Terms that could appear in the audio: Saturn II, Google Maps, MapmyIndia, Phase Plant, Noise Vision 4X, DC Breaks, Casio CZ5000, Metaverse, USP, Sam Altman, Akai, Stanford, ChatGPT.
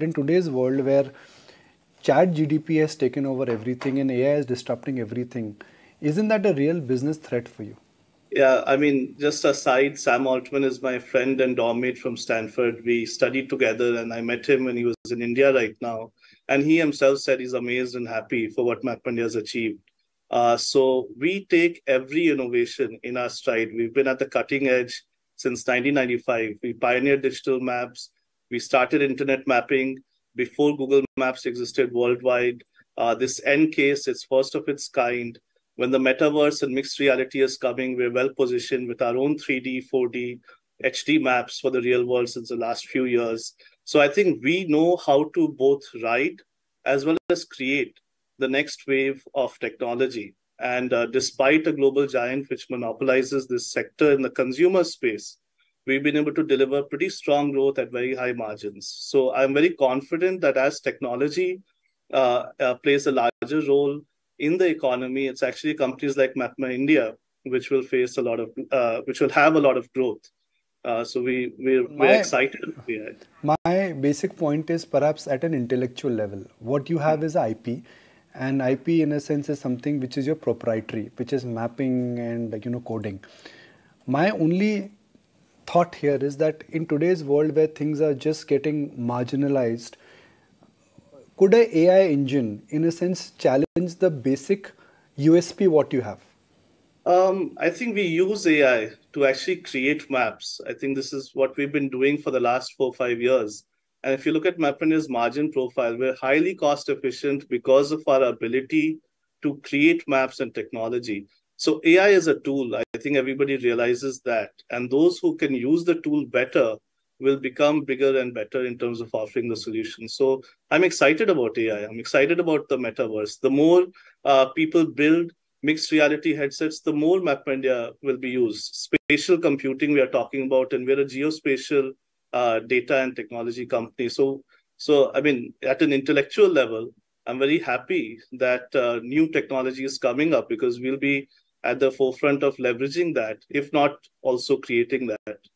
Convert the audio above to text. In today's world where ChatGPT has taken over everything and AI is disrupting everything, isn't that a real business threat for you? Yeah, I mean, just aside, Sam Altman is my friend and dorm mate from Stanford. We studied together and I met him when he was in India right now. And he himself said he's amazed and happy for what MapmyIndia has achieved. So we take every innovation in our stride. We've been at the cutting edge since 1995. We pioneered digital maps. We started internet mapping before Google Maps existed worldwide. This N case is first of its kind. When the metaverse and mixed reality is coming, we're well positioned with our own 3D, 4D, HD maps for the real world since the last few years. So I think we know how to both ride as well as create the next wave of technology. And despite a global giant which monopolizes this sector in the consumer space, we've been able to deliver pretty strong growth at very high margins. So I'm very confident that as technology plays a larger role in the economy, it's actually companies like MapmyIndia which will face a lot of, which will have a lot of growth. So we're excited. My basic point is perhaps at an intellectual level, what you have is IP. And IP in a sense is something which is your proprietary, which is mapping and coding. My only thought here is that in today's world where things are just getting marginalized, could an AI engine in a sense challenge the basic USP what you have? I think we use AI to actually create maps. I think this is what we've been doing for the last 4 or 5 years. And if you look at MapmyIndia's margin profile, we're highly cost efficient because of our ability to create maps and technology. So AI is a tool. I think everybody realizes that. And those who can use the tool better will become bigger and better in terms of offering the solution. So I'm excited about AI. I'm excited about the metaverse. The more people build mixed reality headsets, the more MapmyIndia will be used. Spatial computing we are talking about, and we're a geospatial data and technology company. So I mean, at an intellectual level, I'm very happy that new technology is coming up because we'll be at the forefront of leveraging that, if not also creating that.